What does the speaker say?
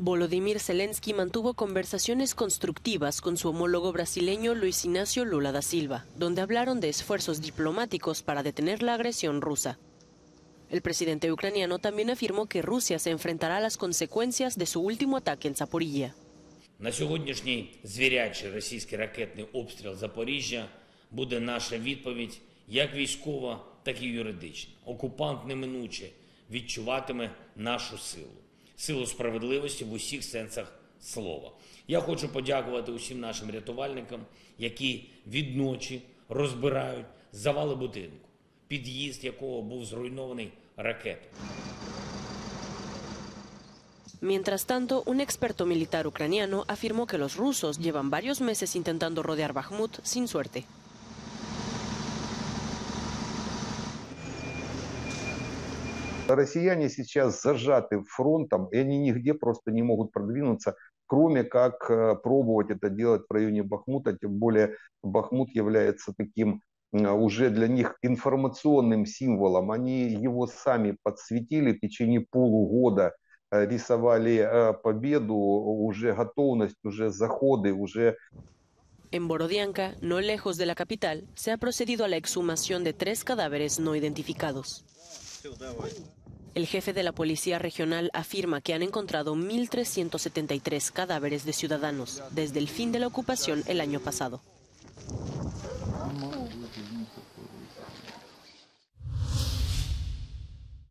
Volodymyr Zelensky mantuvo conversaciones constructivas con su homólogo brasileño Luis Inácio Lula da Silva, donde hablaron de esfuerzos diplomáticos para detener la agresión rusa. El presidente ucraniano también afirmó que Rusia se enfrentará a las consecuencias de su último ataque en Zaporizhia. На сьогоднішній звірячий російський ракетний обстріл Запоріжжя буде наша відповідь, як військова, так і юридична. Окупант неминуче відчуватиме нашу силу, силу справедливості в усіх сенсах слова. Я хочу подякувати усім нашим рятувальникам, які відночі розбирають завали будинку, під'їзд якого був зруйнований ракетою. Mientras tanto, un experto militar ucraniano afirmó que los rusos llevan varios meses intentando rodear Bakhmut sin suerte. Россияне сейчас зажаты фронтом, и они нигде просто не могут продвинуться, кроме как пробовать это делать в районе Бахмута, тем более Бахмут является таким уже для них информационным символом. Они его сами подсветили в течение полугода. Рисовали победу, уже готовность, уже заходы, уже... En Borodiyanka, no lejos de la capital, se ha procedido a la exhumación de 3 cadáveres no identificados. El jefe de la policía regional afirma que han encontrado 1.373 cadáveres de ciudadanos desde el fin de la ocupación el año pasado.